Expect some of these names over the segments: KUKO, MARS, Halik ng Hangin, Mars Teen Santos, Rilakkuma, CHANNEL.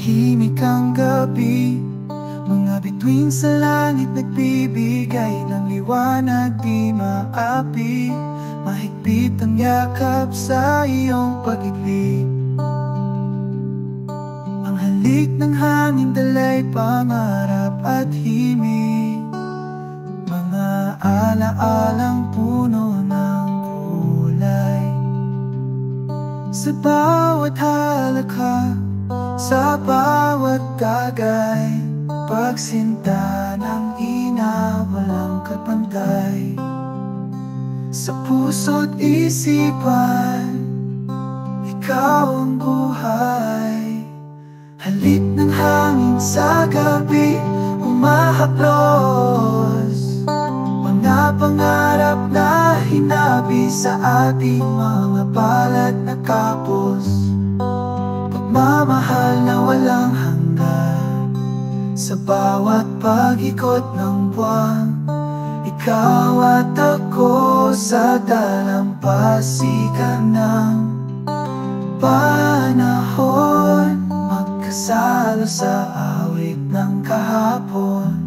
Tahimik ang gabi, mga bituin sa langit nagbibigay ng liwanag di maapi. Mahigpit ang yakap sa iyong pag-ibig. Ang halik ng hangin dalay pangarap at himig. Mga ala-alang puno ng kulay. Sa bawat halakha, sa bawat tagay, pagsinta ng ina walang kapantay. Sa puso't isipan, ikaw ang buhay. Halik ng hangin sa gabi, umahaplos. Mga pangarap na hinabi sa ating mga balat na kapos. Mamahal na walang hanggan sa bawat pag-ikot ng buwan. Ikaw at ako sa dalampasigan ng panahon, magkasalo sa awit ng kahapon.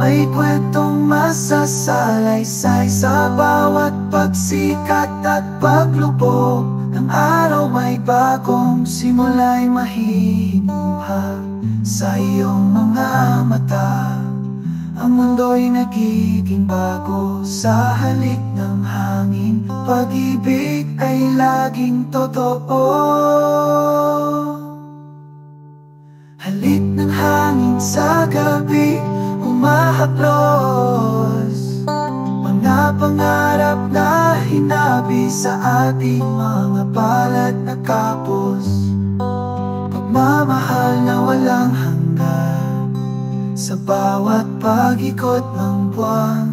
May kwentong masasalaysay sa bawat pagsikat at paglubog ng araw. May bagong simula'y mahihimuha sa iyong mga mata. Ang mundo'y nagiging bago sa halik ng hangin. Pag-ibig ay laging totoo. Halik ng hangin sa gabi, umahaplos. Mga pangarap na hinabi sa ating mga balat na kapos. Pagmamahal na walang hanggan sa bawat pag-ikot ng buwan.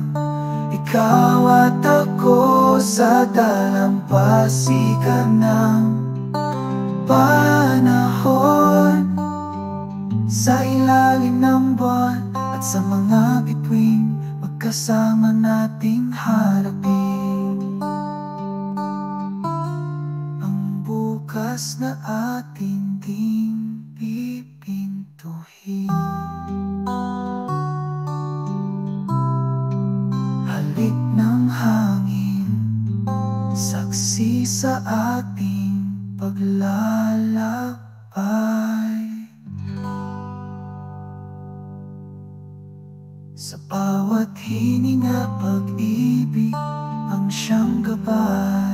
Ikaw at ako sa dalampasigan ng panahon, sa ilalim ng buwan at sa mga bituin, magkasama nating harapin ang bukas na ating ding pipintuhin. Halik ng hangin, saksi sa ating paglalakbay. Sa bawat hininga, pag-ibig ang siyang gabay.